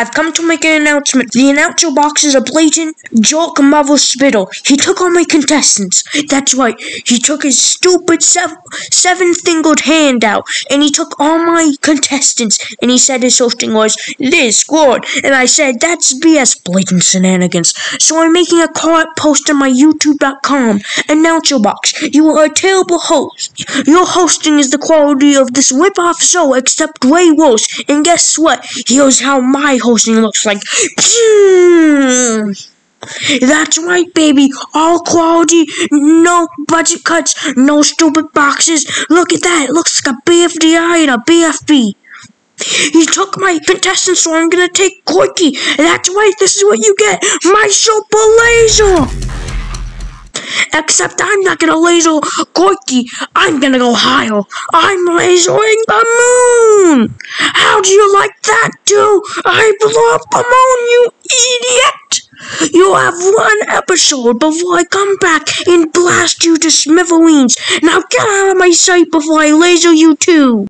I've come to make an announcement. The announcer box is a blatant joke of Marvel Spittle. He took all my contestants. That's right. He took his stupid seven-fingered hand out, and he took all my contestants, and he said his hosting was this squad. And I said, that's BS, blatant shenanigans. So I'm making a call-out post on my YouTube.com. Announcer box, you are a terrible host. Your hosting is the quality of this rip-off show, except way worse. And guess what? Here's how my hosting looks like. That's right, baby. All quality, no budget cuts, no stupid boxes. Look at that. It looks like a BFDI and a BFB. He took my contestants, so I'm gonna take Corky. That's right. This is what you get. My super laser. Except I'm not gonna laser Corky. I'm gonna go higher. I'm lasering the moon. How do you like that, dude? I blew up the moon, you idiot. You have one episode before I come back and blast you to smithereens. Now get out of my sight before I laser you too.